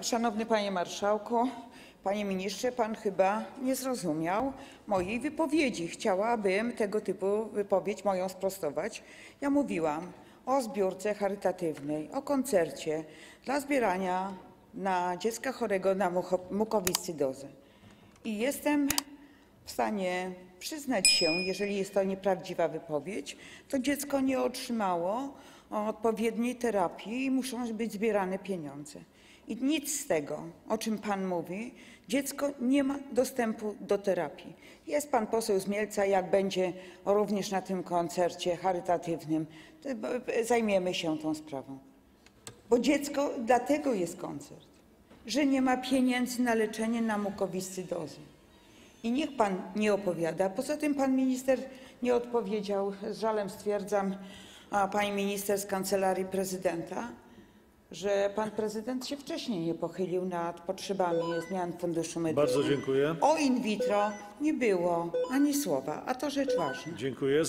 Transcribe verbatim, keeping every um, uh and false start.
Szanowny Panie Marszałku, Panie Ministrze, Pan chyba nie zrozumiał mojej wypowiedzi. Chciałabym tego typu wypowiedź moją sprostować. Ja mówiłam o zbiórce charytatywnej, o koncercie dla zbierania na dziecka chorego na mukowiscydozę. I jestem w stanie przyznać się, jeżeli jest to nieprawdziwa wypowiedź, to dziecko nie otrzymało odpowiedniej terapii i muszą być zbierane pieniądze. I nic z tego, o czym Pan mówi, dziecko nie ma dostępu do terapii. Jest Pan poseł z Mielca, jak będzie również na tym koncercie charytatywnym, zajmiemy się tą sprawą. Bo dziecko, dlatego jest koncert, że nie ma pieniędzy na leczenie na mukowiscydozy. I niech Pan nie opowiada. Poza tym Pan minister nie odpowiedział, z żalem stwierdzam, a Pani minister z Kancelarii Prezydenta, że Pan Prezydent się wcześniej nie pochylił nad potrzebami zmian Funduszu Medycznego. Bardzo dziękuję. O in vitro nie było ani słowa, a to rzecz ważna. Dziękuję.